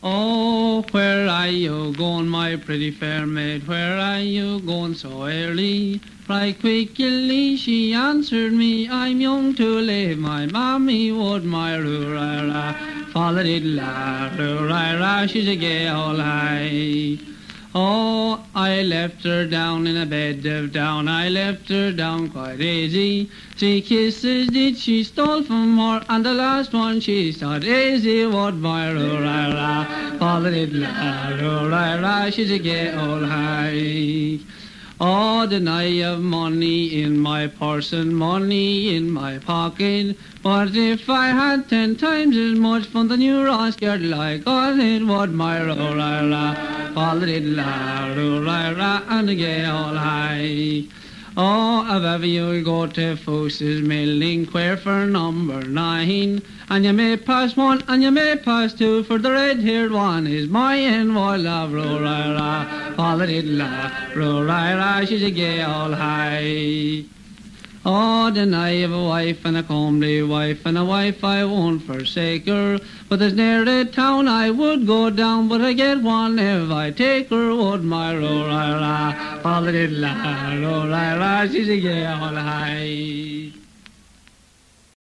Oh, where are you going, my pretty fair maid? Where are you going so early? Right quickly she answered me, I'm young to live, my mammy would, my roo-ra-ra. Fa-la-dee-la, roo-ra-ra, she's a gay old high. Oh, I left her down in a bed of down, I left her down quite easy. 3 kisses did she stole from her, and the last one she said, easy, what my roo-ra-ra, fa-la-dee-la, roo-ra-ra, she's a gay old high. Oh, then I have money in my purse and money in my pocket, but if I had 10 times as much from the new Ross girdle I got it, would my roo-ra-ra, fa-la-dee-la, roo-ra-ra, and a gay old high. Oh, if ever you'll go to Fuss's Milling, queer for number 9, and you may pass 1 and you may pass 2, for the red-haired one is mine, while I've roo-ra-ra, fa-la-dee-la, roo-ra-ra, she's a gay old high. Oh, then I have a wife and a comely wife, and a wife I won't forsake her, but there's near a town I would go down, but I get one if I take her, would my roo-ra-ra, fa-la-dee-la, roo-ra-ra, she's a gay old high.